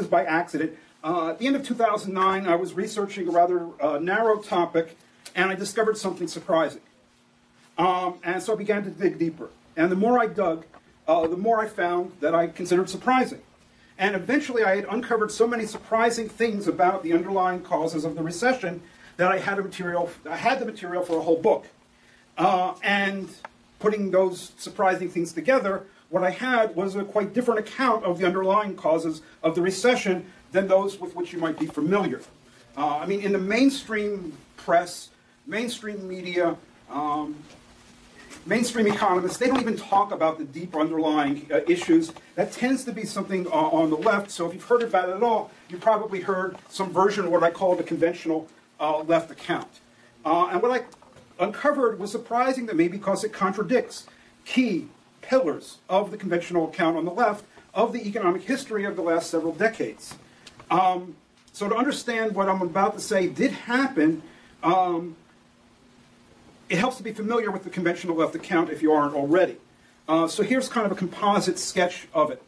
was by accident. At the end of 2009, I was researching a rather narrow topic, and I discovered something surprising. And so I began to dig deeper. And the more I dug, the more I found that I considered surprising. And eventually I had uncovered so many surprising things about the underlying causes of the recession that I had the material for a whole book. And putting those surprising things together, what I had was a quite different account of the underlying causes of the recession than those with which you might be familiar. I mean, in the mainstream press, mainstream media, mainstream economists, they don't even talk about the deep underlying issues. That tends to be something on the left, so if you've heard about it at all, you probably heard some version of what I call the conventional left account. And what I uncovered was surprising to me because it contradicts key pillars of the conventional account on the left of the economic history of the last several decades. So to understand what I'm about to say did happen, it helps to be familiar with the conventional left account if you aren't already. So here's kind of a composite sketch of it.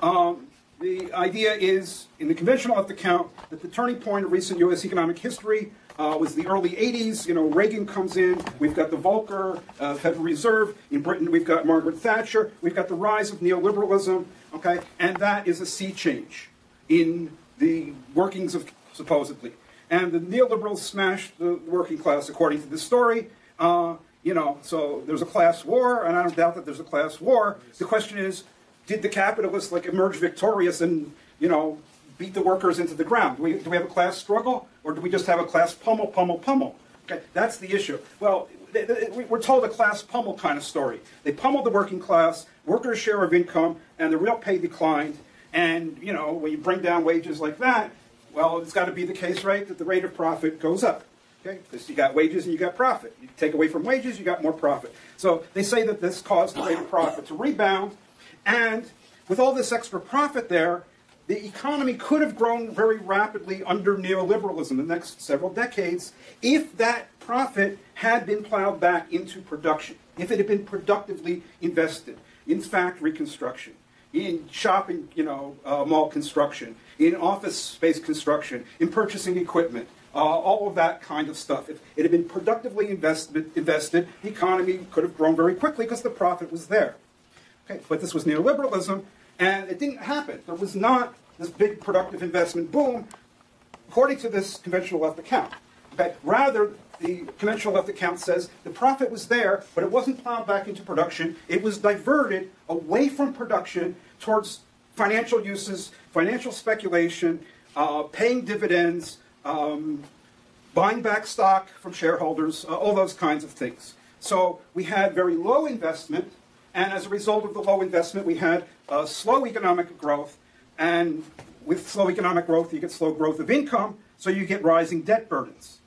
The idea is, in the conventional left account, that the turning point of recent U.S. economic history was the early 80s. You know, Reagan comes in, we've got the Volcker, Federal Reserve. In Britain, we've got Margaret Thatcher. We've got the rise of neoliberalism, okay? And that is a sea change in the workings of, supposedly. And the neoliberals smashed the working class, according to this story. You know, so there's a class war, and I don't doubt that there's a class war. The question is, did the capitalists like emerge victorious and, you know, beat the workers into the ground? Do we have a class struggle, or do we just have a class pummel, pummel, pummel? Okay, that's the issue. Well, we're told a class pummel kind of story. They pummeled the working class, workers' share of income, and the real pay declined. And, you know, when you bring down wages like that, well, it's got to be the case, right, that the rate of profit goes up, okay? Because you got wages and you got profit. You take away from wages, you got more profit. So they say that this caused the rate of profit to rebound, and with all this extra profit there, the economy could have grown very rapidly under neoliberalism the next several decades if that profit had been plowed back into production, if it had been productively invested in factory construction, in shopping, you know, mall construction, in office space construction, in purchasing equipment, all of that kind of stuff. If it had been productively invested, the economy could have grown very quickly because the profit was there. Okay, but this was neoliberalism, and it didn't happen. There was not this big productive investment boom, according to this conventional left account. Okay, rather, the conventional left account says the profit was there, but it wasn't plowed back into production. It was diverted away from production towards financial uses, financial speculation, paying dividends, buying back stock from shareholders, all those kinds of things. So we had very low investment, and as a result of the low investment, we had slow economic growth. And with slow economic growth, you get slow growth of income, so you get rising debt burdens.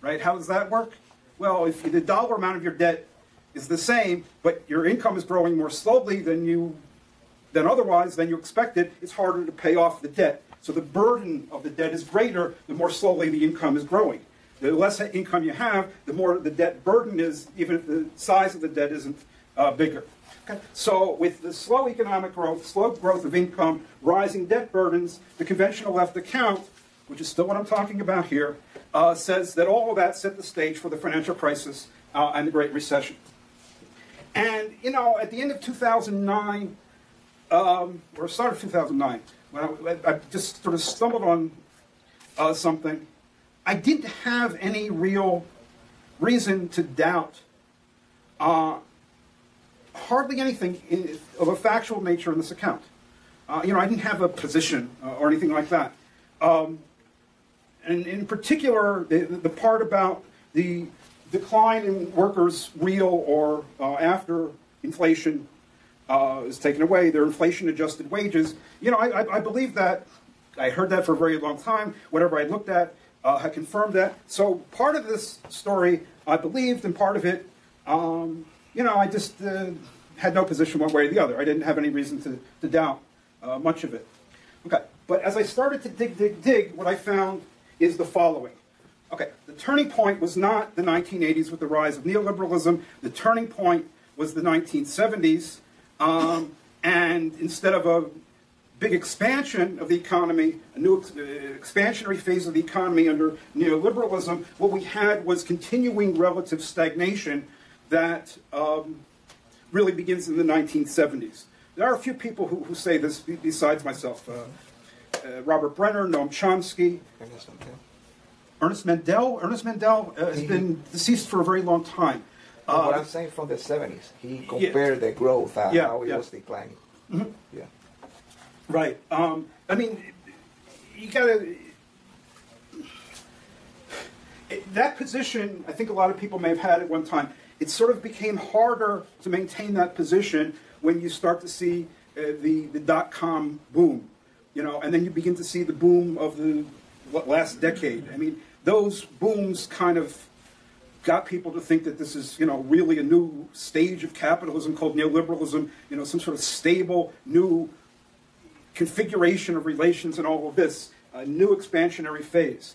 Right? How does that work? Well, if the dollar amount of your debt is the same, but your income is growing more slowly than otherwise, than you expected, it's harder to pay off the debt. So the burden of the debt is greater the more slowly the income is growing. The less income you have, the more the debt burden is, even if the size of the debt isn't bigger. Okay? So with the slow economic growth, slow growth of income, rising debt burdens, the conventional left account, which is still what I'm talking about here, says that all of that set the stage for the financial crisis and the Great Recession. And, you know, at the end of 2009, or start of 2009, when I just sort of stumbled on something, I didn't have any real reason to doubt hardly anything of a factual nature in this account. You know, I didn't have a position or anything like that. And in particular, the part about the decline in workers' real or after inflation is taken away, their inflation-adjusted wages. You know, I believe that. I heard that for a very long time. Whatever I looked at had confirmed that. So part of this story I believed, and part of it, you know, I just had no position one way or the other. I didn't have any reason to doubt much of it. Okay. But as I started to dig, what I found is the following. Okay, the turning point was not the 1980s with the rise of neoliberalism. The turning point was the 1970s, and instead of a big expansion of the economy, a new expansionary phase of the economy under neoliberalism, what we had was continuing relative stagnation that really begins in the 1970s. There are a few people who say this besides myself. Robert Brenner, Noam Chomsky, Ernest Mandel has been deceased for a very long time. What I'm saying from the 70s, he compared the growth and how it was declining. Mm-hmm. Yeah. Right. I mean, you gotta. That position, I think a lot of people may have had at one time. It sort of became harder to maintain that position when you start to see the dot-com boom, you know, and then you begin to see the boom of the last decade. I mean, those booms kind of got people to think that this is, you know, really a new stage of capitalism called neoliberalism, you know, some sort of stable, new configuration of relations and all of this, a new expansionary phase.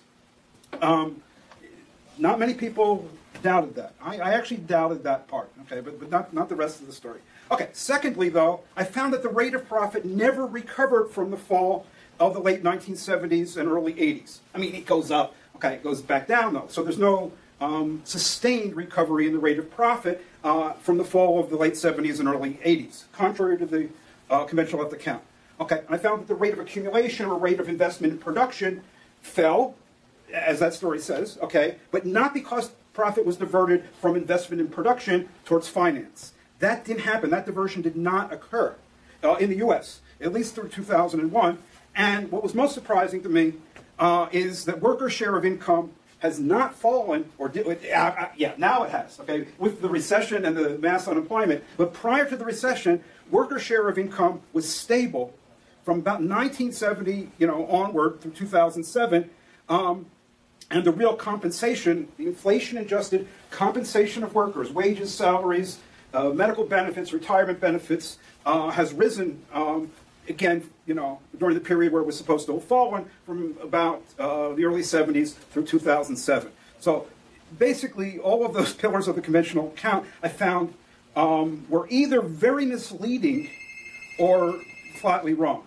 Not many people doubted that. I actually doubted that part, okay, but not the rest of the story. Okay, secondly, though, I found that the rate of profit never recovered from the fall of the late 1970s and early 80s. I mean, it goes up, okay, it goes back down, though, so there's no sustained recovery in the rate of profit from the fall of the late 70s and early 80s, contrary to the conventional left account. Okay, I found that the rate of accumulation or rate of investment in production fell, as that story says, okay, but not because profit was diverted from investment in production towards finance. That didn't happen. That diversion did not occur in the U.S., at least through 2001. And what was most surprising to me is that workers' share of income has not fallen, or did, now it has, okay, with the recession and the mass unemployment. But prior to the recession, workers' share of income was stable from about 1970, you know, onward through 2007, and the real compensation, the inflation-adjusted compensation of workers, wages, salaries, medical benefits, retirement benefits, has risen again, you know, during the period where it was supposed to have fallen from about the early 70s through 2007. So basically all of those pillars of the conventional account I found were either very misleading or flatly wrong.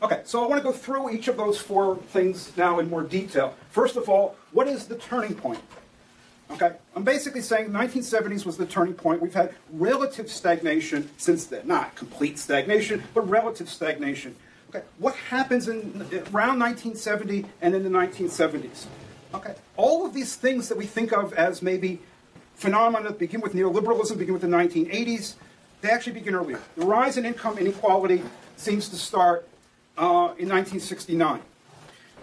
Okay, so I want to go through each of those four things now in more detail. First of all, what is the turning point? Okay, I'm basically saying the 1970s was the turning point. We've had relative stagnation since then. Not complete stagnation, but relative stagnation. Okay, what happens in around 1970 and in the 1970s? Okay, all of these things that we think of as maybe phenomena that begin with neoliberalism, begin with the 1980s, they actually begin earlier. The rise in income inequality seems to start in 1969.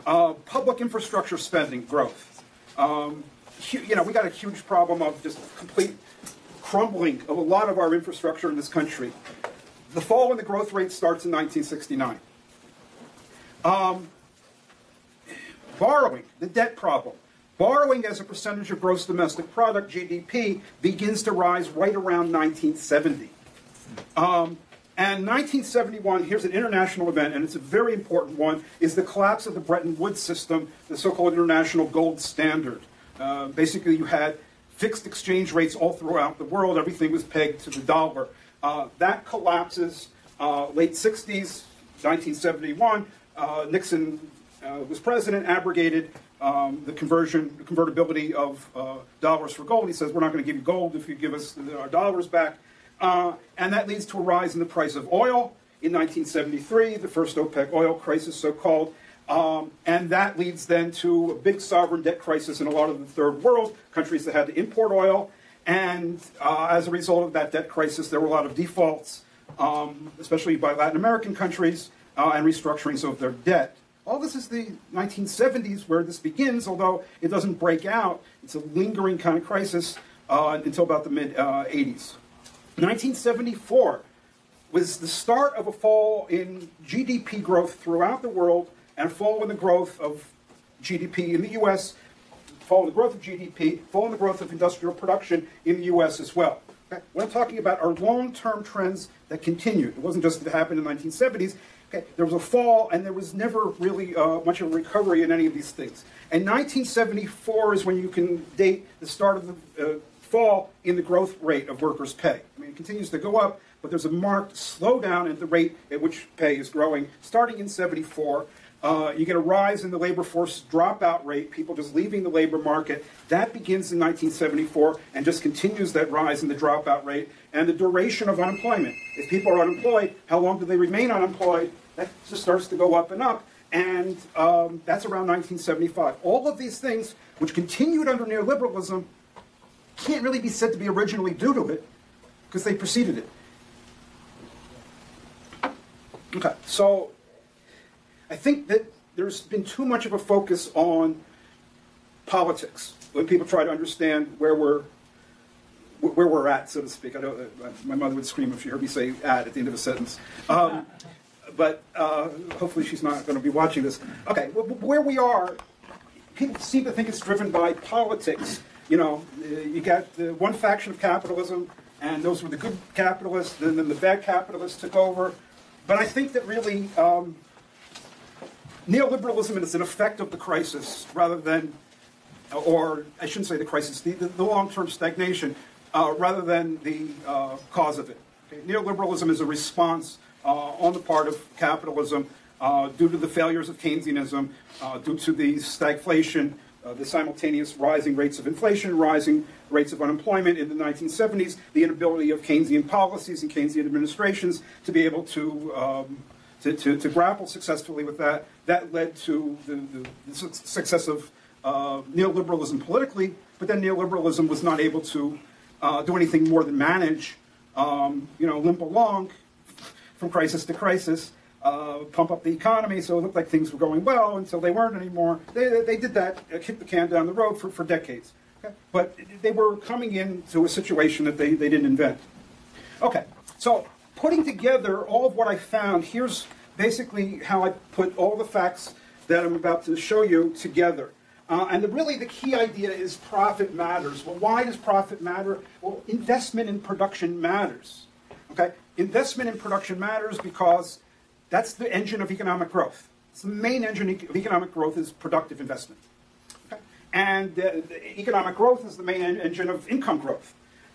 Public infrastructure spending growth. You know, we got a huge problem of just complete crumbling of a lot of our infrastructure in this country. The fall in the growth rate starts in 1969. Borrowing, the debt problem. Borrowing as a percentage of gross domestic product, GDP, begins to rise right around 1970. And 1971, here's an international event, and it's a very important one, is the collapse of the Bretton Woods system, the so-called international gold standard. Basically, you had fixed exchange rates all throughout the world. Everything was pegged to the dollar. That collapses late 60s, 1971. Nixon was president, abrogated the convertibility of dollars for gold. He says, we're not going to give you gold if you give us our dollars back. And that leads to a rise in the price of oil in 1973, the first OPEC oil crisis, so-called. And that leads then to a big sovereign debt crisis in a lot of the third world, countries that had to import oil. And as a result of that debt crisis, there were a lot of defaults, especially by Latin American countries, and restructurings of their debt. All this is the 1970s where this begins, although it doesn't break out. It's a lingering kind of crisis until about the mid-80s. 1974 was the start of a fall in GDP growth throughout the world, and fall in the growth of GDP in the U.S., fall in the growth of GDP, fall in the growth of industrial production in the U.S. as well. Okay? What I'm talking about are long-term trends that continued. It wasn't just that it happened in the 1970s. Okay? There was a fall, and there was never really much of a recovery in any of these things. And 1974 is when you can date the start of the fall in the growth rate of workers' pay. I mean, it continues to go up, but there's a marked slowdown in the rate at which pay is growing. Starting in '74, you get a rise in the labor force dropout rate, people just leaving the labor market. That begins in 1974 and just continues that rise in the dropout rate. And the duration of unemployment. If people are unemployed, how long do they remain unemployed? That just starts to go up and up. And that's around 1975. All of these things, which continued under neoliberalism, can't really be said to be originally due to it, because they preceded it. Okay, so I think that there's been too much of a focus on politics when people try to understand where we're at, so to speak. I don't, my mother would scream if she heard me say "at" the end of a sentence. But hopefully she's not going to be watching this. Okay, where we are, people seem to think it's driven by politics. You know, you got one faction of capitalism, and those were the good capitalists, and then the bad capitalists took over. But I think that really neoliberalism is an effect of the crisis rather than, or I shouldn't say the crisis, the long-term stagnation rather than the cause of it. Okay? Neoliberalism is a response on the part of capitalism due to the failures of Keynesianism, due to the stagflation, the simultaneous rising rates of inflation, rising rates of unemployment in the 1970s, the inability of Keynesian policies and Keynesian administrations to be able to grapple successfully with that. That led to the success of neoliberalism politically, but then neoliberalism was not able to do anything more than manage, you know, limp along from crisis to crisis, pump up the economy so it looked like things were going well until they weren't anymore. They did that, kicked the can down the road for decades. Okay? But they were coming into a situation that they didn't invent. Okay, so putting together all of what I found, here's basically how I put all the facts that I'm about to show you together. And really the key idea is profit matters. Well, why does profit matter? Well, investment in production matters. Okay? Investment in production matters because that's the engine of economic growth. It's the main engine of economic growth is productive investment. Okay? And the economic growth is the main engine of income growth.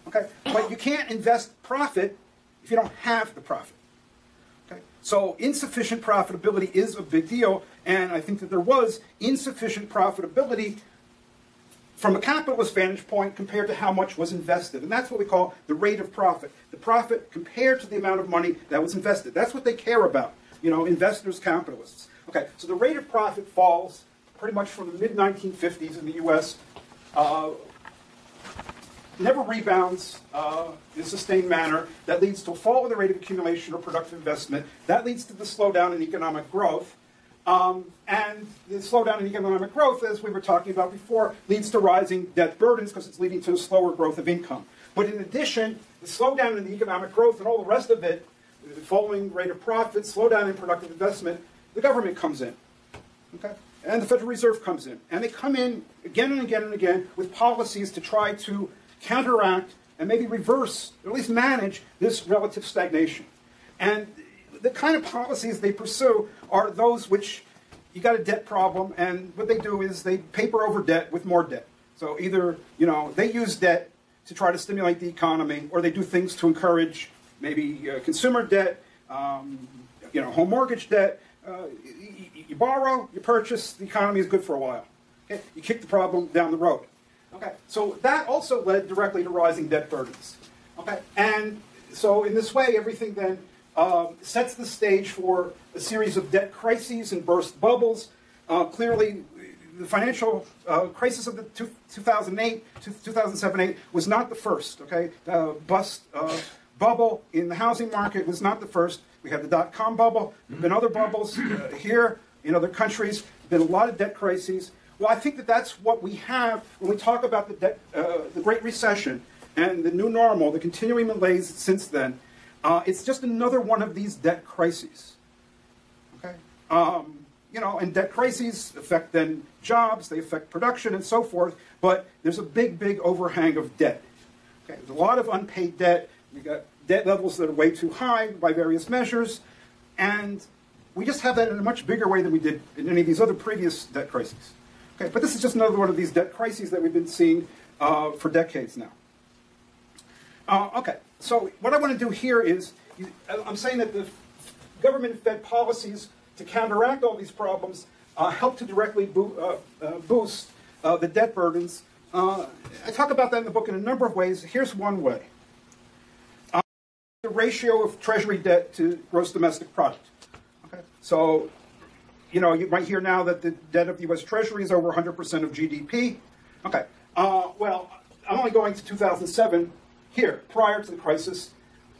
Okay? But you can't invest profit if you don't have the profit. Okay? So insufficient profitability is a big deal, and I think that there was insufficient profitability from a capitalist vantage point compared to how much was invested. And that's what we call the rate of profit. The profit compared to the amount of money that was invested. That's what they care about, you know, investors, capitalists. Okay, so the rate of profit falls pretty much from the mid-1950s in the U.S., never rebounds in a sustained manner. That leads to a fall in the rate of accumulation or productive investment. That leads to the slowdown in economic growth. And the slowdown in economic growth, as we were talking about before, leads to rising debt burdens because it's leading to a slower growth of income. But in addition, the slowdown in the economic growth and all the rest of it, the falling rate of profit, slowdown in productive investment, the government comes in, okay? And the Federal Reserve comes in. And they come in again and again and again with policies to try to counteract and maybe reverse, or at least manage, this relative stagnation. And the kind of policies they pursue are those which, you got a debt problem, and what they do is they paper over debt with more debt. So either, you know, they use debt to try to stimulate the economy, or they do things to encourage maybe consumer debt, you know, home mortgage debt. You borrow, you purchase, the economy is good for a while. Okay? You kick the problem down the road. Okay, so that also led directly to rising debt burdens. Okay, and so in this way, everything then sets the stage for a series of debt crises and burst bubbles. Clearly, the financial crisis of the 2007-8 was not the first. Okay, the bust bubble in the housing market was not the first. We had the dot-com bubble. There have been other bubbles here in other countries. There have been a lot of debt crises. Well, I think that that's what we have when we talk about the Great Recession and the new normal, the continuing malaise since then. It's just another one of these debt crises, okay? You know, and debt crises affect then jobs, they affect production and so forth, but there's a big, big overhang of debt, okay? There's a lot of unpaid debt. We've got debt levels that are way too high by various measures, and we just have that in a much bigger way than we did in any of these other previous debt crises, okay? But this is just another one of these debt crises that we've been seeing for decades now. Okay. So what I want to do here is, I'm saying that the government-fed policies to counteract all these problems help to directly boost the debt burdens. I talk about that in the book in a number of ways. Here's one way. The ratio of Treasury debt to gross domestic product. Okay. So, you know, you might hear now that the debt of the U.S. Treasury is over 100% of GDP. Okay. Well, I'm only going to 2007 here, prior to the crisis,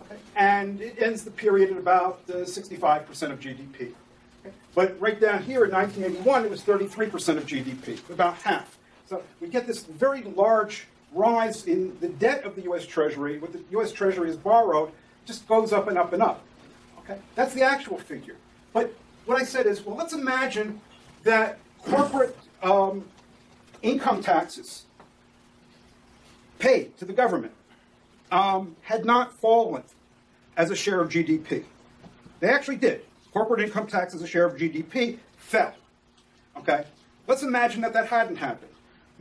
okay, and it ends the period at about 65% of GDP. Okay. But right down here in 1981, it was 33% of GDP, about half. So we get this very large rise in the debt of the U.S. Treasury. What the U.S. Treasury has borrowed just goes up and up and up. Okay, that's the actual figure. But what I said is, well, let's imagine that corporate income taxes paid to the government had not fallen as a share of GDP. They actually did. Corporate income tax as a share of GDP fell. Okay, let's imagine that that hadn't happened.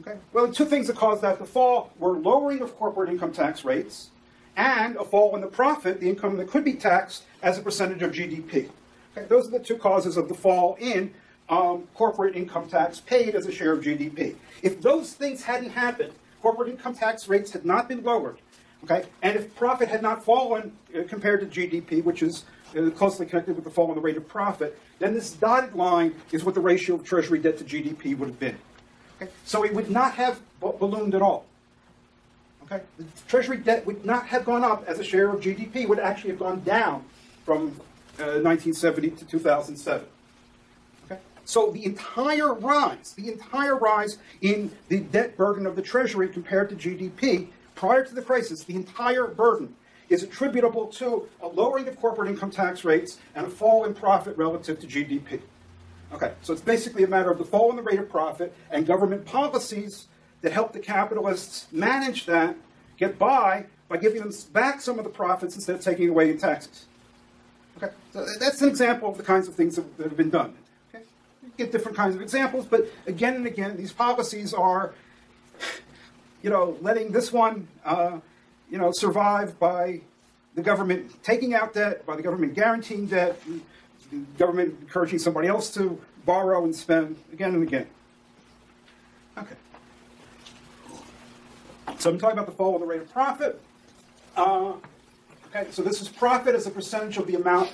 Okay. Well, the two things that caused that to fall were lowering of corporate income tax rates and a fall in the profit, the income that could be taxed as a percentage of GDP. Okay. Those are the two causes of the fall in corporate income tax paid as a share of GDP. If those things hadn't happened, corporate income tax rates had not been lowered, okay, and if profit had not fallen compared to GDP, which is closely connected with the fall in the rate of profit, then this dotted line is what the ratio of Treasury debt to GDP would have been. Okay. So it would not have ballooned at all. Okay? The Treasury debt would not have gone up as a share of GDP. It would actually have gone down from 1970 to 2007. Okay? So the entire rise in the debt burden of the Treasury compared to GDP prior to the crisis, the entire burden is attributable to a lowering of corporate income tax rates and a fall in profit relative to GDP. Okay, so it's basically a matter of the fall in the rate of profit and government policies that help the capitalists manage that, get by giving them back some of the profits instead of taking away in taxes. Okay, so that's an example of the kinds of things that have been done. Okay? You get different kinds of examples, but again and again, these policies are, you know, letting this one, you know, survive by the government taking out debt, by the government guaranteeing debt, government encouraging somebody else to borrow and spend again and again. Okay. So I'm talking about the fall in the rate of profit. Okay, so this is profit as a percentage of the amount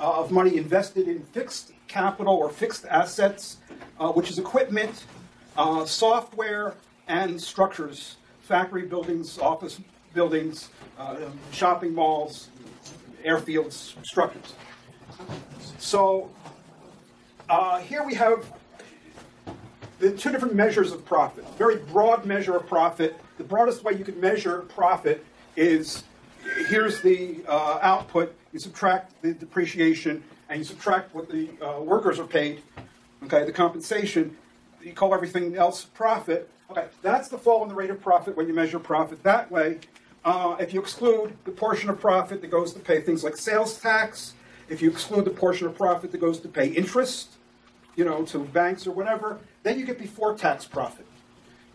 of money invested in fixed capital or fixed assets, which is equipment, software, and structures, factory buildings, office buildings, shopping malls, airfields, structures. So here we have the two different measures of profit. A very broad measure of profit. The broadest way you could measure profit is, here's the output, you subtract the depreciation, and you subtract what the workers are paid, okay, the compensation. You call everything else profit. Okay, that's the fall in the rate of profit when you measure profit that way. If you exclude the portion of profit that goes to pay things like sales tax, if you exclude the portion of profit that goes to pay interest, you know, to banks or whatever, then you get before-tax profit.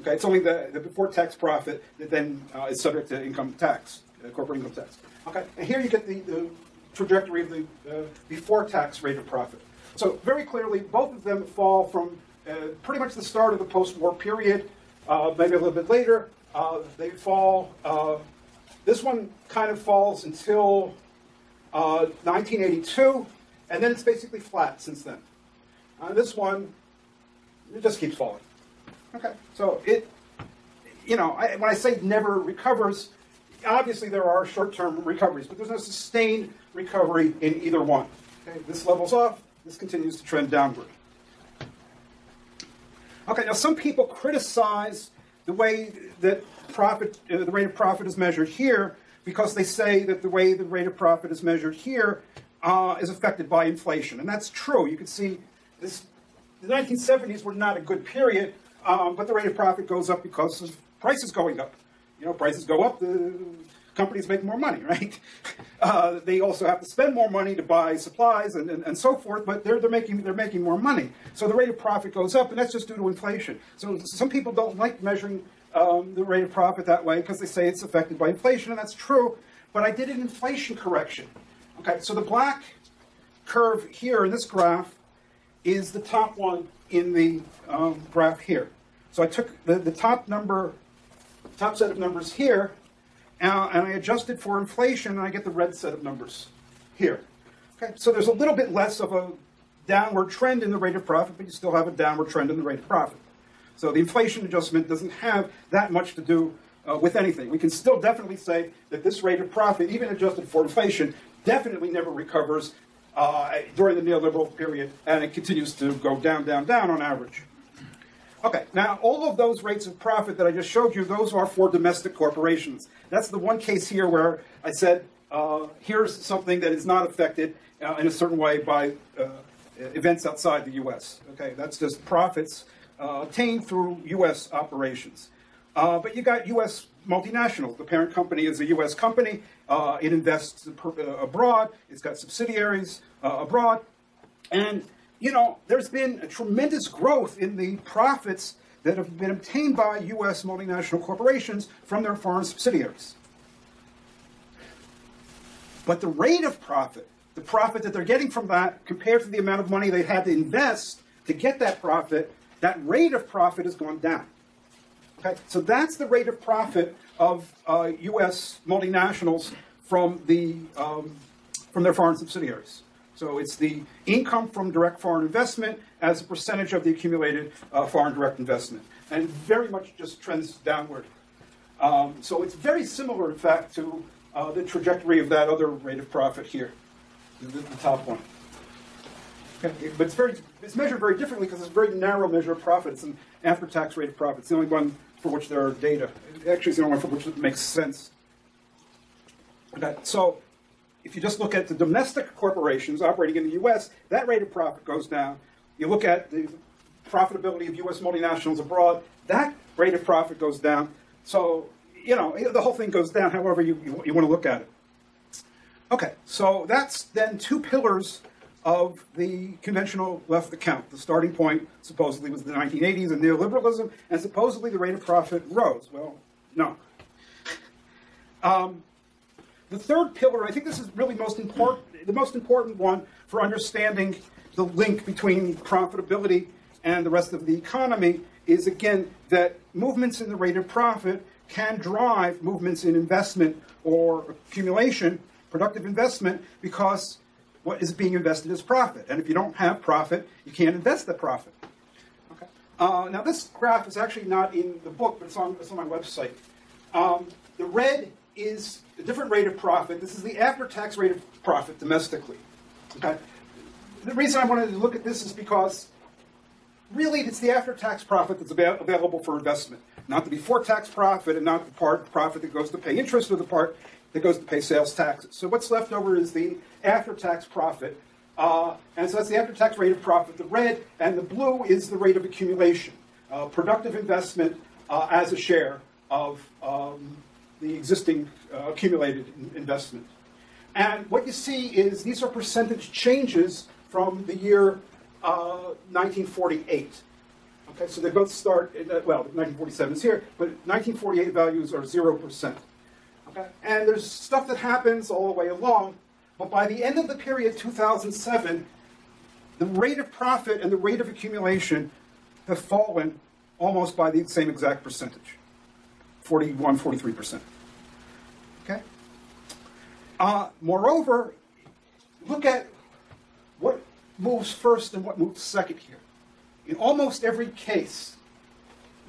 Okay, it's only the before-tax profit that then is subject to income tax, corporate income tax. Okay, and here you get the trajectory of the before-tax rate of profit. So very clearly, both of them fall from pretty much the start of the post-war period, maybe a little bit later. They fall. This one kind of falls until 1982, and then it's basically flat since then. This one, it just keeps falling. Okay, so it, you know, when I say never recovers, obviously there are short-term recoveries, but there's no sustained recovery in either one. Okay, this levels off, this continues to trend downward. Okay, now some people criticize the way that profit, the rate of profit is measured here, because they say that the way the rate of profit is measured here is affected by inflation. And that's true. You can see this, the 1970s were not a good period, but the rate of profit goes up because of prices going up. You know, prices go up, the companies make more money, right? They also have to spend more money to buy supplies and so forth, but they're making more money. So the rate of profit goes up, and that's just due to inflation. So some people don't like measuring the rate of profit that way because they say it's affected by inflation, and that's true. but I did an inflation correction. Okay, so the black curve here in this graph is the top one in the graph here. So I took the top set of numbers here, and I adjusted for inflation, and I get the red set of numbers here. Okay, so there's a little bit less of a downward trend in the rate of profit, but you still have a downward trend in the rate of profit. So the inflation adjustment doesn't have that much to do with anything. We can still definitely say that this rate of profit, even adjusted for inflation, definitely never recovers during the neoliberal period, and it continues to go down, down, down on average. Okay, now all of those rates of profit that I just showed you, those are for domestic corporations. That's the one case here where I said, here's something that is not affected in a certain way by events outside the U.S. Okay, that's just profits obtained through U.S. operations. But you got U.S. multinationals. The parent company is a U.S. company. It invests abroad. It's got subsidiaries abroad. And, you know, there's been a tremendous growth in the profits that have been obtained by U.S. multinational corporations from their foreign subsidiaries. But the rate of profit, the profit that they're getting from that compared to the amount of money they had to invest to get that profit, that rate of profit has gone down. Okay? So that's the rate of profit of U.S. multinationals from their foreign subsidiaries. So it's the income from direct foreign investment as a percentage of the accumulated foreign direct investment. And very much just trends downward. So it's very similar, in fact, to the trajectory of that other rate of profit here. The top one. Okay. But it's measured very differently because it's a very narrow measure of profits and after-tax rate of profits. It's the only one for which there are data. Actually, it's the only one for which it makes sense. Okay. So if you just look at the domestic corporations operating in the U.S., that rate of profit goes down. You look at the profitability of U.S. multinationals abroad, that rate of profit goes down. So, you know, the whole thing goes down however you want to look at it. Okay, so that's then two pillars of the conventional left account. The starting point supposedly was the 1980s and neoliberalism, and supposedly the rate of profit rose. Well, no. The third pillar, I think this is really the most important one for understanding the link between profitability and the rest of the economy, is again that movements in the rate of profit can drive movements in investment or accumulation, productive investment, because what is being invested is profit. And if you don't have profit, you can't invest the profit. Okay. Now, this graph is actually not in the book, but it's on my website. The red is a different rate of profit. This is the after-tax rate of profit domestically. Okay. The reason I wanted to look at this is because really it's the after-tax profit that's available for investment, not the before-tax profit and not the profit that goes to pay interest or the part that goes to pay sales taxes. So what's left over is the after-tax profit. And so that's the after-tax rate of profit, the red, and the blue is the rate of accumulation, productive investment as a share of the existing accumulated investment. And what you see is these are percentage changes from the year 1948. Okay, so they both start, well, 1947 is here, but 1948 values are 0%. Okay. And there's stuff that happens all the way along, but by the end of the period, 2007, the rate of profit and the rate of accumulation have fallen almost by the same exact percentage, 41, 43%. Okay? Moreover, look at what moves first and what moves second here. In almost every case,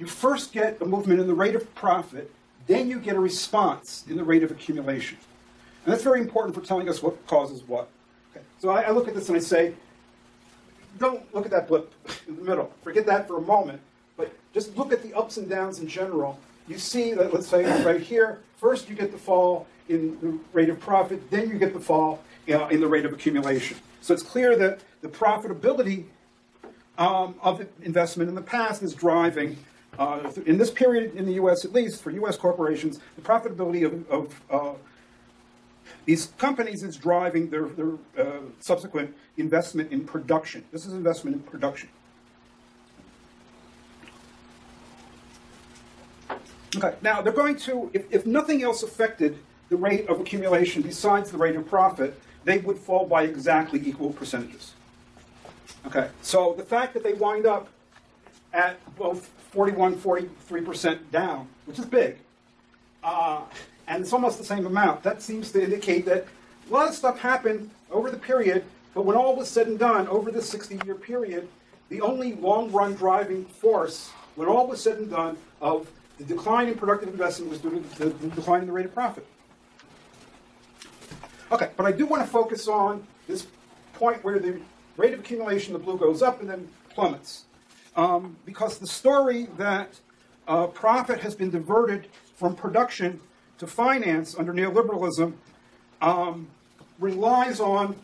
you first get a movement in the rate of profit, then you get a response in the rate of accumulation. And that's very important for telling us what causes what. Okay. So I look at this and I say, don't look at that blip in the middle. Forget that for a moment. But just look at the ups and downs in general. You see that, let's say, right here, first you get the fall in the rate of profit, then you get the fall in the rate of accumulation. So it's clear that the profitability of investment in the past is driving, in this period in the U.S. at least, for U.S. corporations, the profitability of these companies is driving their subsequent investment in production. This is investment in production. Okay, now they're going to, if nothing else affected the rate of accumulation besides the rate of profit, they would fall by exactly equal percentages. Okay, so the fact that they wind up at both 41, 43% down, which is big, and it's almost the same amount, that seems to indicate that a lot of stuff happened over the period, but when all was said and done, over this 60-year period, the only long-run driving force, when all was said and done, of the decline in productive investment was due to the decline in the rate of profit. Okay, but I do want to focus on this point where the rate of accumulation, the blue, goes up and then plummets. Because the story that profit has been diverted from production to finance under neoliberalism relies on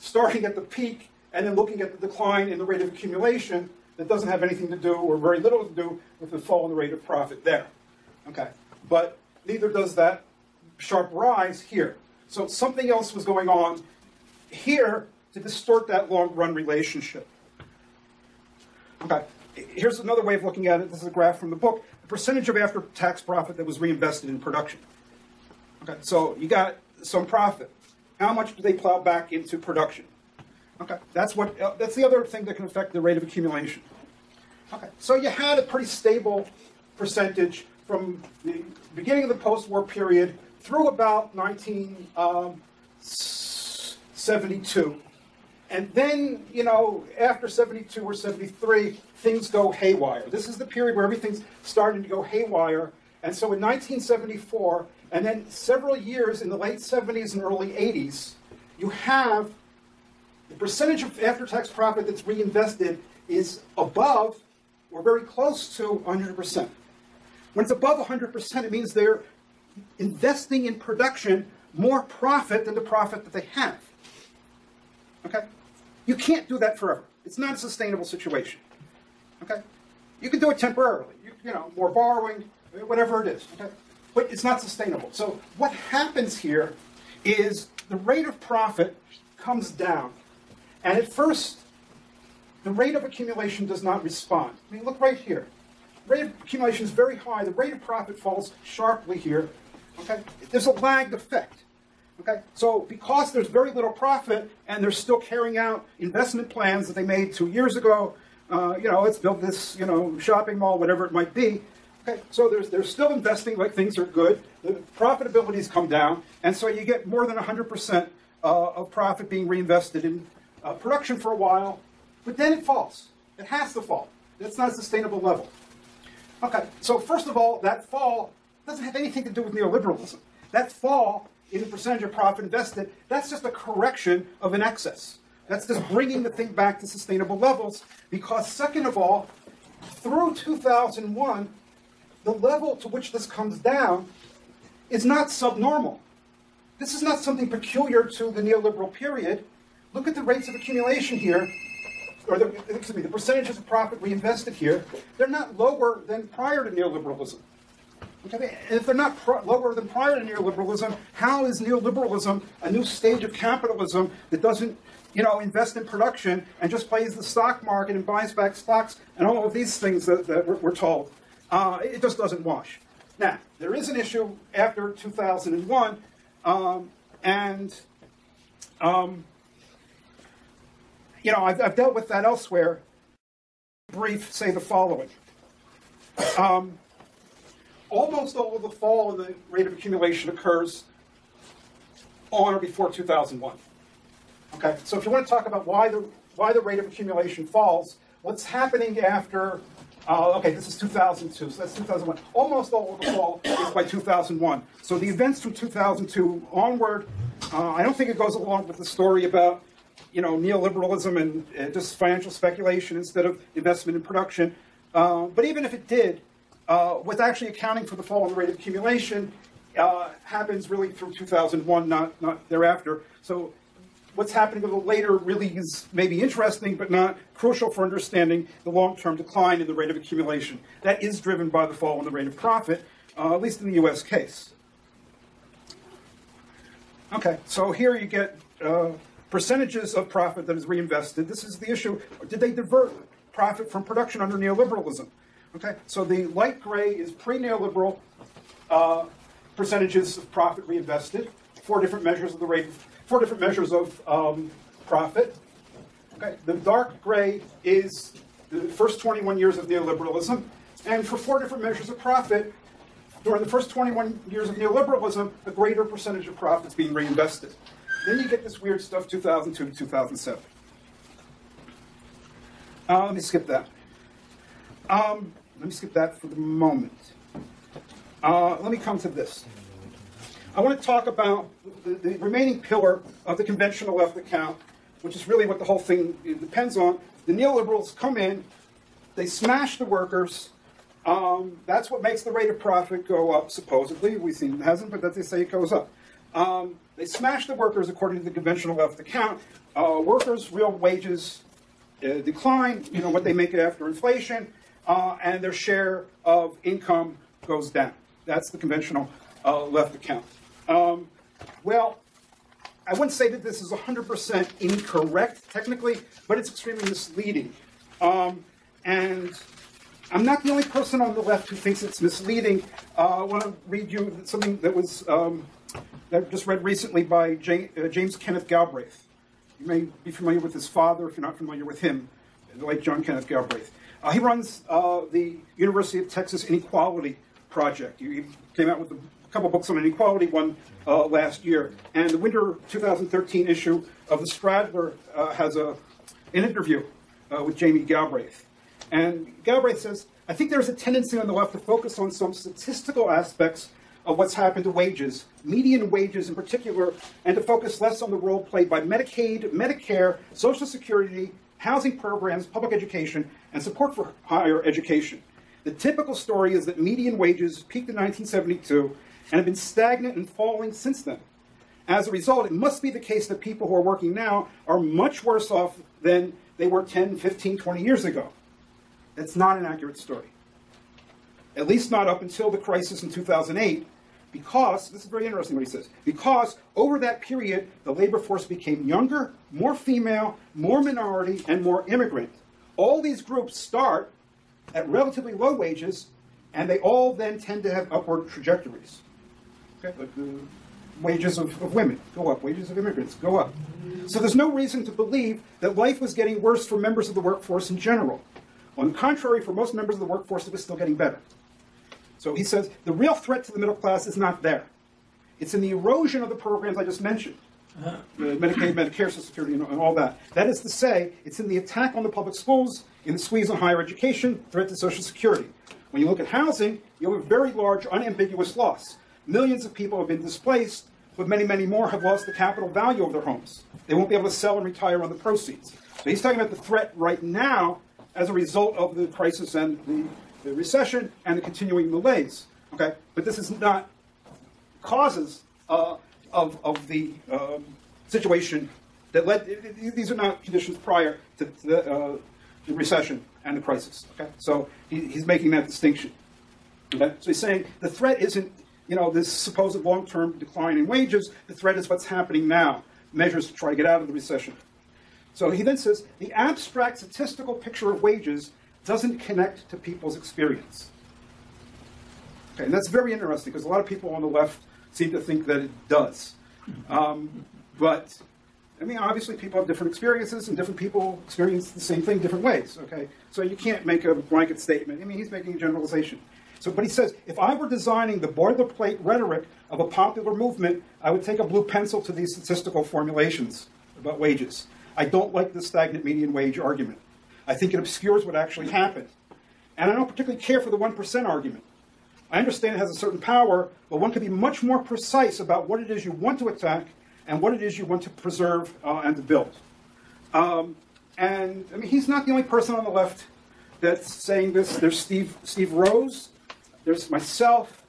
starting at the peak and then looking at the decline in the rate of accumulation that doesn't have anything to do, or very little to do, with the fall in the rate of profit there. Okay, but neither does that sharp rise here. So something else was going on here to distort that long-run relationship. Okay. Here's another way of looking at it. This is a graph from the book. The percentage of after-tax profit that was reinvested in production. Okay, so you got some profit. How much do they plow back into production? Okay, that's the other thing that can affect the rate of accumulation. Okay, so you had a pretty stable percentage from the beginning of the post-war period through about 1972. And then, you know, after 72 or 73, things go haywire. This is the period where everything's starting to go haywire. And so in 1974, and then several years in the late 70s and early 80s, you have the percentage of after-tax profit that's reinvested is above or very close to 100%. When it's above 100%, it means they're investing in production more profit than the profit that they have. Okay? You can't do that forever. It's not a sustainable situation. Okay? You can do it temporarily. You know, more borrowing, whatever it is. Okay? But it's not sustainable. So what happens here is the rate of profit comes down. And at first, the rate of accumulation does not respond. I mean, look right here. Rate of accumulation is very high. The rate of profit falls sharply here. Okay? There's a lagged effect. Okay? So because there's very little profit and they're still carrying out investment plans that they made 2 years ago, you know, let's build this, you know, shopping mall, whatever it might be. Okay? So they're still investing like things are good. The profitability's come down. And so you get more than 100% of profit being reinvested in production for a while. But then it falls. It has to fall. That's not a sustainable level. Okay, so first of all, that fall doesn't have anything to do with neoliberalism. That fall in the percentage of profit invested, that's just a correction of an excess. That's just bringing the thing back to sustainable levels, because second of all, through 2001, the level to which this comes down is not subnormal. This is not something peculiar to the neoliberal period. Look at the rates of accumulation here. Or the percentages of profit reinvested here, they're not lower than prior to neoliberalism. Okay? And if they're not lower than prior to neoliberalism, how is neoliberalism a new stage of capitalism that doesn't, you know, invest in production and just plays the stock market and buys back stocks and all of these things that we're told? It just doesn't wash. Now, there is an issue after 2001, you know, I've dealt with that elsewhere. Brief, say the following. Almost all of the fall in the rate of accumulation occurs on or before 2001. Okay, so if you want to talk about why the rate of accumulation falls, what's happening after, okay, this is 2002, so that's 2001. Almost all of the fall is by 2001. So the events from 2002 onward, I don't think it goes along with the story about, you know, neoliberalism and just financial speculation instead of investment in production. But even if it did, what's actually accounting for the fall in the rate of accumulation happens really through 2001, not thereafter. So what's happening a little later really is maybe interesting, but not crucial for understanding the long-term decline in the rate of accumulation. That is driven by the fall in the rate of profit, at least in the U.S. case. Okay, so here you get percentages of profit that is reinvested. This is the issue. Did they divert profit from production under neoliberalism? Okay, so the light gray is pre-neoliberal percentages of profit reinvested, four different measures of the rate, four different measures of profit. Okay. The dark gray is the first 21 years of neoliberalism, and for four different measures of profit, during the first 21 years of neoliberalism, a greater percentage of profits being reinvested. Then you get this weird stuff, 2002 to 2007. Let me skip that. For the moment. Let me come to this. I want to talk about the remaining pillar of the conventional left account, which is really what the whole thing depends on. The neoliberals come in, they smash the workers. That's what makes the rate of profit go up, supposedly. We've seen it hasn't, but that's they say it goes up. They smash the workers according to the conventional left account. Workers' real wages decline, you know, what they make after inflation, and their share of income goes down. That's the conventional left account. Well, I wouldn't say that this is 100% incorrect technically, but it's extremely misleading. And I'm not the only person on the left who thinks it's misleading. I want to read you something that was that I just read recently by James Kenneth Galbraith. You may be familiar with his father if you're not familiar with him, the late John Kenneth Galbraith. He runs the University of Texas Inequality Project. He came out with a couple books on inequality, one last year. And the winter 2013 issue of The Straddler has an interview with Jamie Galbraith. And Galbraith says, I think there's a tendency on the left to focus on some statistical aspects of what's happened to wages, median wages in particular, and to focus less on the role played by Medicaid, Medicare, Social Security, housing programs, public education, and support for higher education. The typical story is that median wages peaked in 1972 and have been stagnant and falling since then. As a result, it must be the case that people who are working now are much worse off than they were 10, 15, 20 years ago. That's not an accurate story, at least not up until the crisis in 2008, because, this is very interesting what he says, because over that period, the labor force became younger, more female, more minority, and more immigrant. All these groups start at relatively low wages, and they all then tend to have upward trajectories. Okay? Like the wages of women go up, wages of immigrants go up. So there's no reason to believe that life was getting worse for members of the workforce in general. On the contrary, for most members of the workforce, it was still getting better. So he says, the real threat to the middle class is not there. It's in the erosion of the programs I just mentioned, Medicaid, Medicare, Social Security, and all that. That is to say, it's in the attack on the public schools, in the squeeze on higher education, threat to Social Security. When you look at housing, you have a very large, unambiguous loss. Millions of people have been displaced, but many, many more have lost the capital value of their homes. They won't be able to sell and retire on the proceeds. So he's talking about the threat right now as a result of the crisis and the recession and the continuing malaise, okay? But this is not causes of the situation that led, these are not conditions prior to the recession and the crisis, okay? So he's making that distinction, okay? So he's saying the threat isn't, you know, this supposed long-term decline in wages, the threat is what's happening now, measures to try to get out of the recession. So he then says, the abstract statistical picture of wages doesn't connect to people's experience. Okay, and that's very interesting, because a lot of people on the left seem to think that it does. But, I mean, obviously people have different experiences, and different people experience the same thing different ways, okay? So you can't make a blanket statement. I mean, he's making a generalization. So, but he says, if I were designing the boilerplate rhetoric of a popular movement, I would take a blue pencil to these statistical formulations about wages. I don't like the stagnant median wage argument. I think it obscures what actually happened. And I don't particularly care for the 1% argument. I understand it has a certain power, but one can be much more precise about what it is you want to attack and what it is you want to preserve and to build. And I mean, he's not the only person on the left that's saying this. There's Steve Rose, there's myself.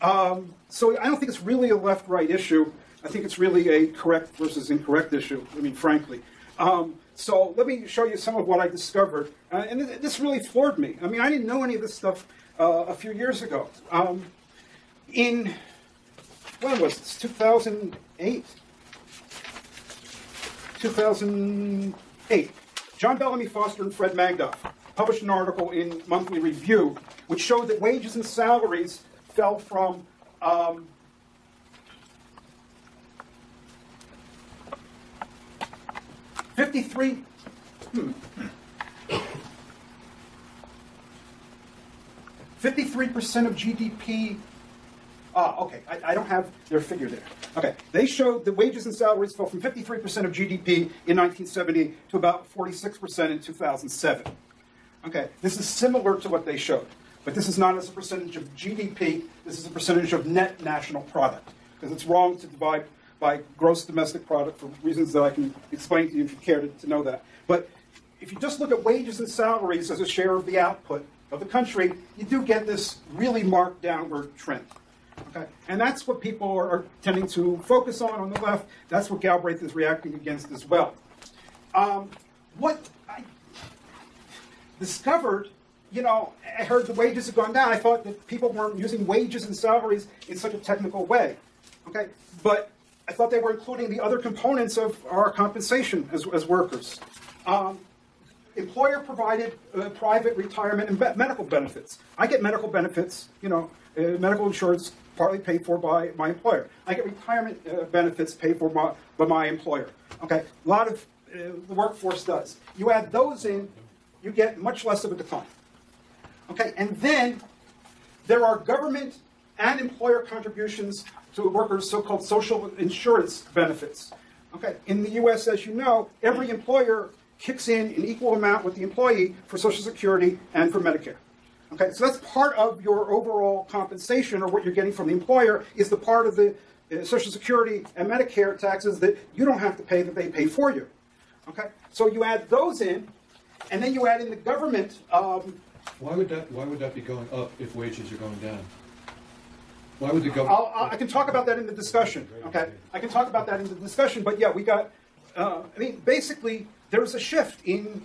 So I don't think it's really a left-right issue. I think it's really a correct versus incorrect issue, I mean, frankly. So let me show you some of what I discovered. And this really floored me. I mean, I didn't know any of this stuff a few years ago. In, when was this, 2008? 2008. John Bellamy Foster and Fred Magdoff published an article in Monthly Review which showed that wages and salaries fell from 53. Hmm. 53% of GDP. Okay, I don't have their figure there. Okay, they showed that wages and salaries fell from 53% of GDP in 1970 to about 46% in 2007. Okay, this is similar to what they showed, but this is not as a percentage of GDP. This is a percentage of net national product, because it's wrong to divide by gross domestic product for reasons that I can explain to you if you care to know that. But if you just look at wages and salaries as a share of the output of the country, you do get this really marked downward trend. Okay? And that's what people are tending to focus on the left. That's what Galbraith is reacting against as well. What I discovered, you know, I heard the wages had gone down. I thought that people weren't using wages and salaries in such a technical way. Okay? But I thought they were including the other components of our compensation as workers. Employer-provided private retirement and medical benefits. I get medical benefits, you know, medical insurance partly paid for by my employer. I get retirement benefits paid for by my employer. Okay, a lot of the workforce does. You add those in, you get much less of a decline. Okay, and then there are government and employer contributions to workers' so-called social insurance benefits. Okay, in the U.S., as you know, every employer kicks in an equal amount with the employee for Social Security and for Medicare. Okay, so that's part of your overall compensation, or what you're getting from the employer, is the part of the Social Security and Medicare taxes that you don't have to pay, that they pay for you. Okay, so you add those in, and then you add in the government. Why would that be going up if wages are going down? Why would the government? I can talk about that in the discussion. Okay, I can talk about that in the discussion. But yeah, we got. I mean, basically, there's a shift in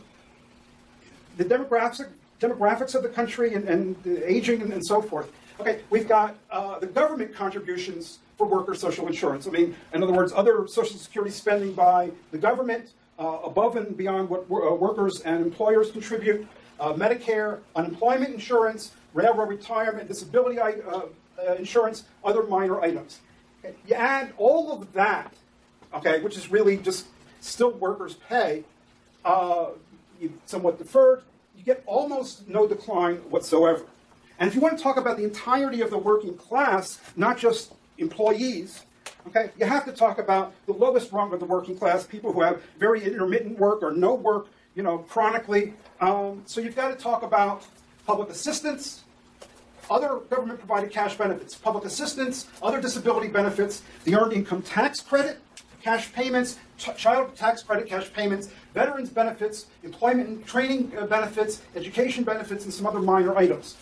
the demographics of the country and the aging and so forth. Okay, we've got the government contributions for worker social insurance. I mean, in other words, other Social Security spending by the government above and beyond what workers and employers contribute. Medicare, unemployment insurance, railroad retirement, disability insurance, other minor items. Okay, you add all of that, okay, which is really just still workers' pay, somewhat deferred, you get almost no decline whatsoever. And if you want to talk about the entirety of the working class, not just employees, okay, you have to talk about the lowest rung of the working class, people who have very intermittent work or no work, you know, chronically. So you've got to talk about public assistance, other government-provided cash benefits, public assistance, other disability benefits, the earned income tax credit, cash payments, child tax credit cash payments, veterans benefits, employment and training benefits, education benefits, and some other minor items.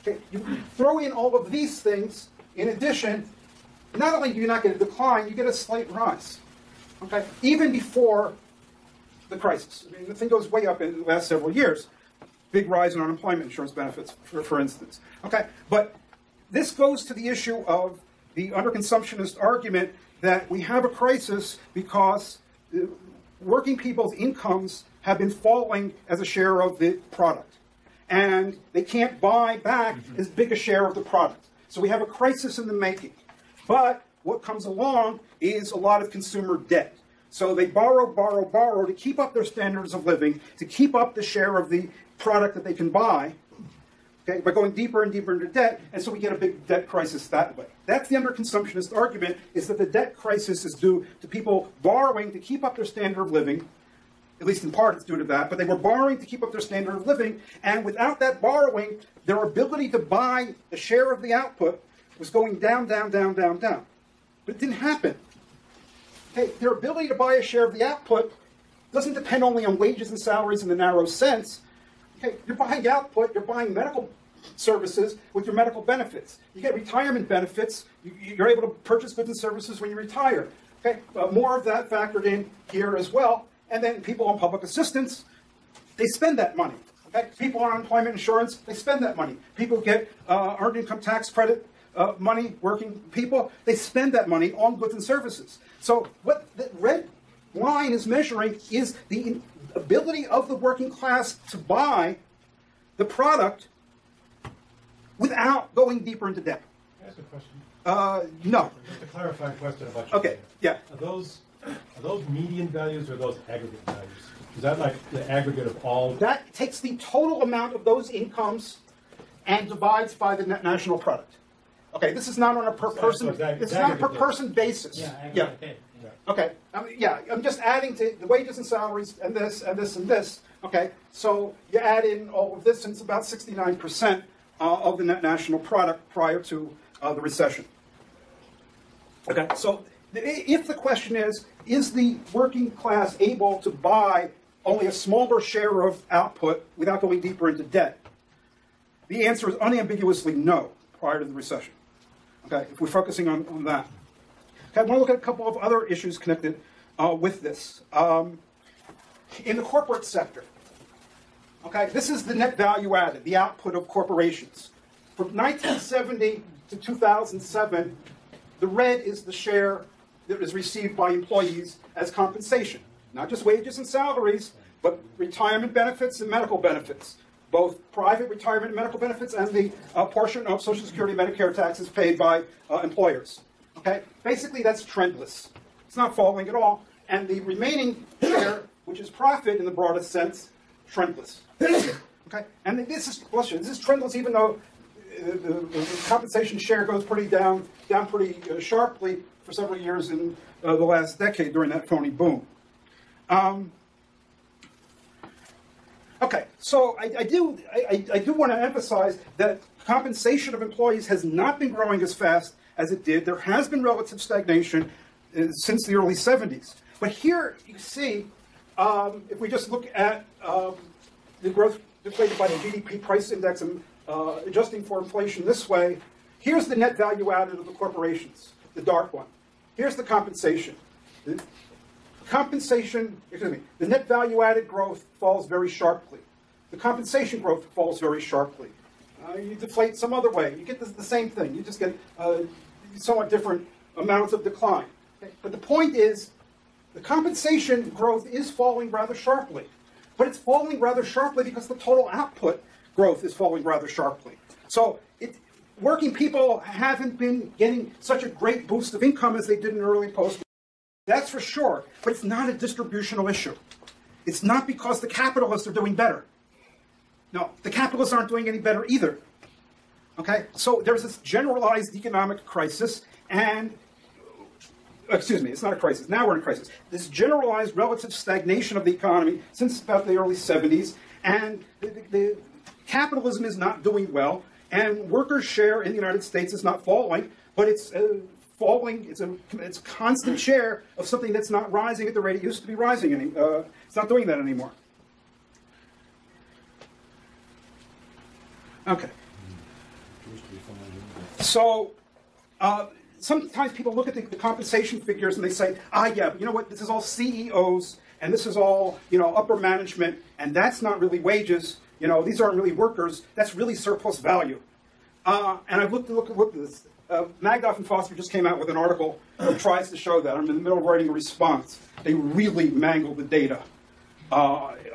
Okay, you throw in all of these things, in addition, not only do you not get a decline, you get a slight rise. Okay, even before the crisis. I mean, the thing goes way up in the last several years. Big rise in unemployment insurance benefits, for instance. Okay, but this goes to the issue of the underconsumptionist argument that we have a crisis because working people's incomes have been falling as a share of the product, and they can't buy back as big a share of the product. So we have a crisis in the making. But what comes along is a lot of consumer debt. So they borrow, borrow, borrow to keep up their standards of living, to keep up the share of the product that they can buy, okay, by going deeper and deeper into debt, and so we get a big debt crisis that way. That's the underconsumptionist argument, is that the debt crisis is due to people borrowing to keep up their standard of living, at least in part it's due to that, but they were borrowing to keep up their standard of living, and without that borrowing, their ability to buy the share of the output was going down, down, down, down, down. But it didn't happen. Okay, their ability to buy a share of the output doesn't depend only on wages and salaries in the narrow sense. Okay, you're buying output, you're buying medical services with your medical benefits. You get retirement benefits, you're able to purchase goods and services when you retire. Okay, more of that factored in here as well. And then people on public assistance, they spend that money. Okay, people on unemployment insurance, they spend that money. People get earned income tax credit money, working people, they spend that money on goods and services. So what the red line is measuring is the ability of the working class to buy the product without going deeper into debt. Can I ask a question? No. Just a clarifying question about your. Okay, yeah. Are those Are those median values or those aggregate values? Is that like the aggregate of all? That takes the total amount of those incomes and divides by the net national product. Okay, this is not on a per person. It's not a per person basis. Yeah. Okay. I'm just adding to the wages and salaries and this and this and this. Okay. So you add in all of this, and it's about 69% of the net national product prior to the recession. Okay. So if the question is the working class able to buy only a smaller share of output without going deeper into debt? The answer is unambiguously no prior to the recession. Okay, if we're focusing on that. Okay, I want to look at a couple of other issues connected with this. In the corporate sector, okay, this is the net value added, the output of corporations. From 1970 to 2007, the red is the share that is received by employees as compensation. Not just wages and salaries, but retirement benefits and medical benefits. Both private retirement and medical benefits and the portion of Social Security and Medicare taxes paid by employers. Okay? Basically, that's trendless. It's not falling at all. And the remaining share, which is profit in the broadest sense, trendless. Okay? And this is trendless even though the compensation share goes pretty down pretty sharply for several years in the last decade during that phony boom. Okay, so I do want to emphasize that compensation of employees has not been growing as fast as it did. There has been relative stagnation since the early 70s. But here you see, if we just look at the growth deflated by the GDP price index and adjusting for inflation this way, here's the net value added of the corporations, the dark one. Here's the compensation. The net value added growth falls very sharply. The compensation growth falls very sharply. You deflate some other way. You get the same thing. You just get somewhat different amounts of decline. Okay? But the point is, the compensation growth is falling rather sharply. But it's falling rather sharply because the total output growth is falling rather sharply. So working people haven't been getting such a great boost of income as they did in early post-war. That's for sure, but it's not a distributional issue. It's not because the capitalists are doing better. No, the capitalists aren't doing any better either. Okay, so there's this generalized economic crisis and, excuse me, it's not a crisis, now we're in a crisis. This generalized relative stagnation of the economy since about the early 70s, and the capitalism is not doing well, and workers' share in the United States is not falling, but it's falling, it's a constant share of something that's not rising at the rate it used to be rising. It's not doing that anymore. Okay. So sometimes people look at the compensation figures and they say, yeah, but you know what, this is all CEOs and this is all, you know, upper management, and that's not really wages, you know, these aren't really workers, that's really surplus value. And I've looked at this. Magdoff and Foster just came out with an article that tries to show that. I'm in the middle of writing a response. They really mangle the data,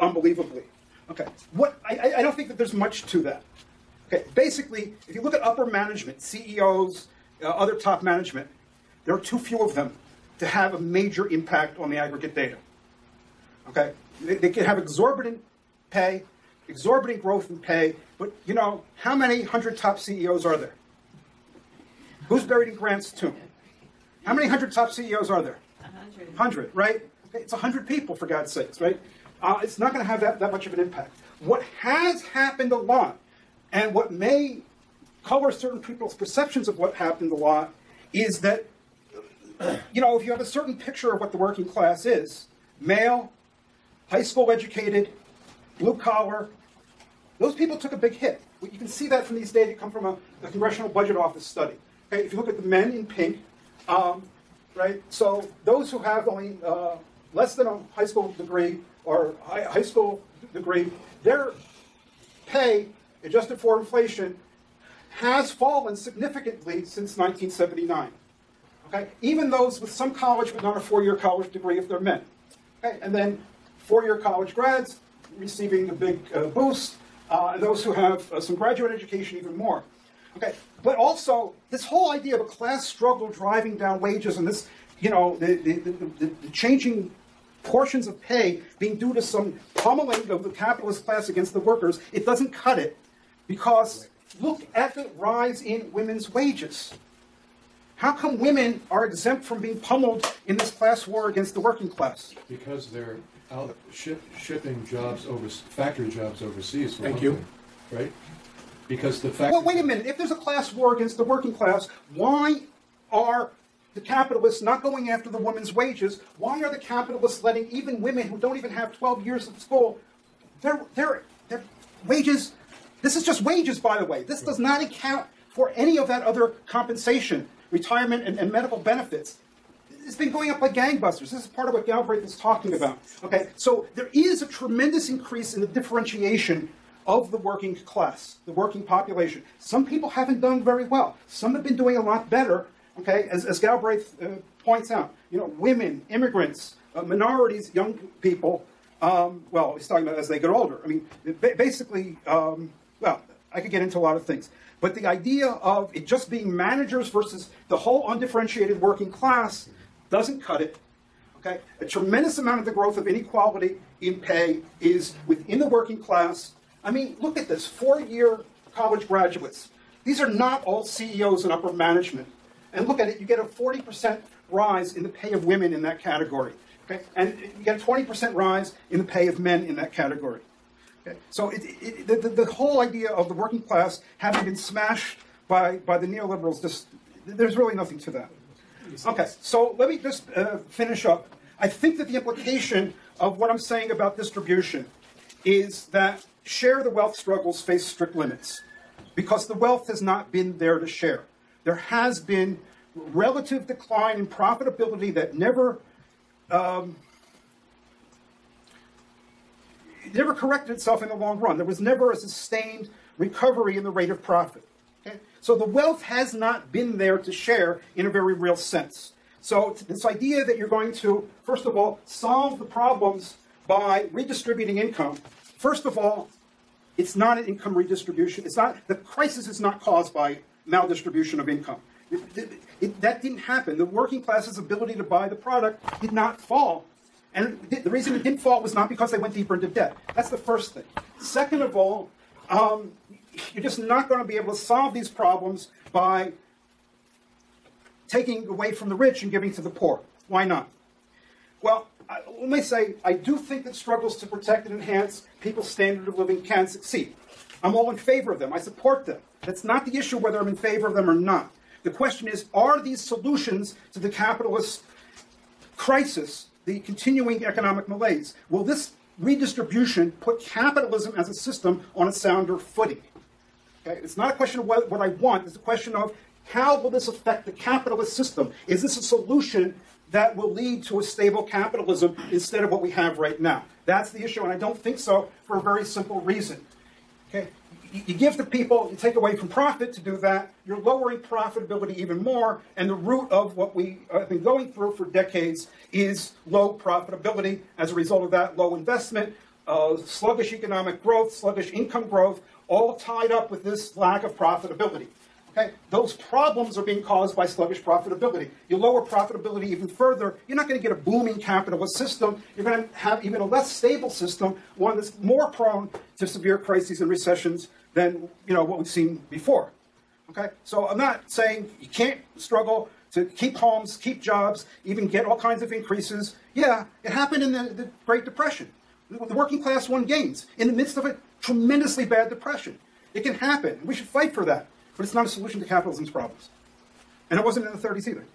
unbelievably. Okay, I don't think that there's much to that. Okay, basically, if you look at upper management, CEOs, other top management, there are too few of them to have a major impact on the aggregate data. Okay, they can have exorbitant pay, exorbitant growth in pay, but you know, how many 100 top CEOs are there? Who's buried in Grant's tomb? How many 100 top CEOs are there? 100. 100, right? It's 100 people, for God's sakes, right? It's not going to have that much of an impact. What has happened a lot, and what may color certain people's perceptions of what happened a lot, is that, you know, if you have a certain picture of what the working class is, male, high school educated, blue collar, those people took a big hit. You can see that from these data that come from a Congressional Budget Office study. Okay, if you look at the men in pink, right? So those who have only less than a high school degree or high school degree, their pay, adjusted for inflation, has fallen significantly since 1979. Okay, even those with some college but not a four-year college degree if they're men. Okay, and then four-year college grads receiving a big boost, and those who have some graduate education even more. Okay, but also, this whole idea of a class struggle driving down wages and this you know, the changing portions of pay being due to some pummeling of the capitalist class against the workers, it doesn't cut it, because look at the rise in women's wages. How come women are exempt from being pummeled in this class war against the working class? Because they're out shipping jobs over, factory jobs overseas. Thank you. Right? Because the fact. Well, wait a minute. If there's a class war against the working class, why are the capitalists not going after the women's wages? Why are the capitalists letting even women who don't even have 12 years of school, their wages? This is just wages, by the way. This does not account for any of that other compensation, retirement and medical benefits. It's been going up like gangbusters. This is part of what Galbraith is talking about. Okay, so there is a tremendous increase in the differentiation of the working class, the working population. Some people haven't done very well. Some have been doing a lot better, okay, as Galbraith points out. You know, women, immigrants, minorities, young people. Well, he's talking about as they get older. I mean, basically, well, I could get into a lot of things. But the idea of it just being managers versus the whole undifferentiated working class doesn't cut it. Okay? A tremendous amount of the growth of inequality in pay is within the working class. I mean, look at this, four-year college graduates. These are not all CEOs and upper management. And look at it, you get a 40% rise in the pay of women in that category. Okay? And you get a 20% rise in the pay of men in that category. Okay. So the whole idea of the working class having been smashed by the neoliberals, just, there's really nothing to that. Okay, so let me just finish up. I think that the implication of what I'm saying about distribution is that share the wealth struggles face strict limits, because the wealth has not been there to share. There has been relative decline in profitability that never corrected itself in the long run. There was never a sustained recovery in the rate of profit. Okay? So the wealth has not been there to share in a very real sense. So this idea that you're going to, first of all, solve the problems by redistributing income, first of all, it's not an income redistribution. It's not, the crisis is not caused by maldistribution of income. That didn't happen. The working class's ability to buy the product did not fall. And the reason it didn't fall was not because they went deeper into debt. That's the first thing. Second of all, you're just not going to be able to solve these problems by taking away from the rich and giving to the poor. Why not? Well, let me say, I do think that struggles to protect and enhance people's standard of living can succeed. I'm all in favor of them. I support them. That's not the issue whether I'm in favor of them or not. The question is, are these solutions to the capitalist crisis, the continuing economic malaise, will this redistribution put capitalism as a system on a sounder footing? Okay? It's not a question of what I want. It's a question of how will this affect the capitalist system? Is this a solution that will lead to a stable capitalism instead of what we have right now? That's the issue, and I don't think so for a very simple reason. Okay? You give to people, you take away from profit to do that, you're lowering profitability even more, and the root of what we have been going through for decades is low profitability. As a result of that, low investment, sluggish economic growth, sluggish income growth, all tied up with this lack of profitability. Okay? Those problems are being caused by sluggish profitability. You lower profitability even further, you're not going to get a booming capitalist system. You're going to have even a less stable system, one that's more prone to severe crises and recessions than, you know, what we've seen before. Okay? So I'm not saying you can't struggle to keep homes, keep jobs, even get all kinds of increases. Yeah, it happened in the Great Depression. The working class won gains in the midst of a tremendously bad depression. It can happen. We should fight for that. But it's not a solution to capitalism's problems. And it wasn't in the 30s either.